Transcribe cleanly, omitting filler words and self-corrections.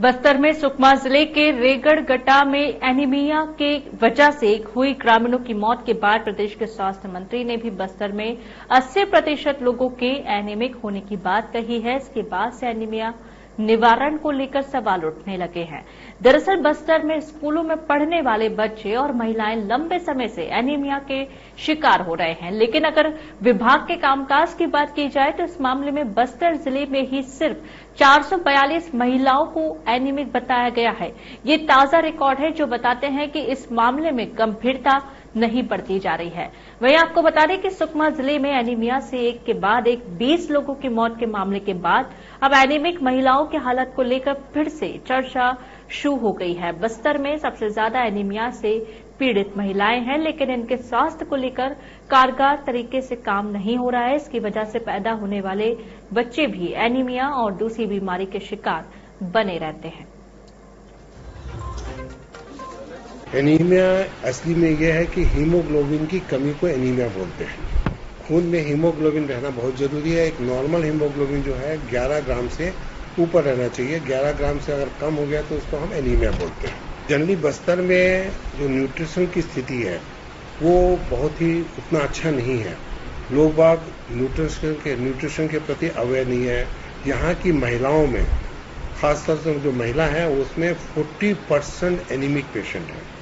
बस्तर में सुकमा जिले के रेगड़गटा में एनीमिया के वजह से हुई ग्रामीणों की मौत के बाद प्रदेश के स्वास्थ्य मंत्री ने भी बस्तर में 80% लोगों के एनीमिक होने की बात कही है। इसके बाद से एनीमिया निवारण को लेकर सवाल उठने लगे हैं। दरअसल बस्तर में स्कूलों में पढ़ने वाले बच्चे और महिलाएं लंबे समय से एनीमिया के शिकार हो रहे हैं, लेकिन अगर विभाग के कामकाज की बात की जाए तो इस मामले में बस्तर जिले में ही सिर्फ 442 महिलाओं को एनीमिक बताया गया है। ये ताजा रिकॉर्ड है जो बताते हैं कि इस मामले में गंभीरता नहीं बढ़ती जा रही है। वहीं आपको बता दें कि सुकमा जिले में एनीमिया से एक के बाद एक 20 लोगों की मौत के मामले के बाद अब एनीमिक महिलाओं की हालत को लेकर फिर से चर्चा शुरू हो गई है। बस्तर में सबसे ज्यादा एनीमिया से पीड़ित महिलाएं हैं, लेकिन इनके स्वास्थ्य को लेकर कारगर तरीके से काम नहीं हो रहा है। इसकी वजह से पैदा होने वाले बच्चे भी एनीमिया और दूसरी बीमारी के शिकार बने रहते हैं। एनीमिया असली में यह है कि हीमोग्लोबिन की कमी को एनीमिया बोलते हैं। खून में हीमोग्लोबिन रहना बहुत जरूरी है। एक नॉर्मल हीमोग्लोबिन जो है 11 ग्राम से ऊपर रहना चाहिए। 11 ग्राम से अगर कम हो गया तो उसको हम एनीमिया बोलते हैं। जनरली बस्तर में जो न्यूट्रिशन की स्थिति है वो बहुत ही उतना अच्छा नहीं है। लोग बाग न्यूट्रिशन के प्रति अवेयर नहीं है। यहाँ की महिलाओं में खासतौर से जो महिला है उसमें 40% एनीमिक पेशेंट है।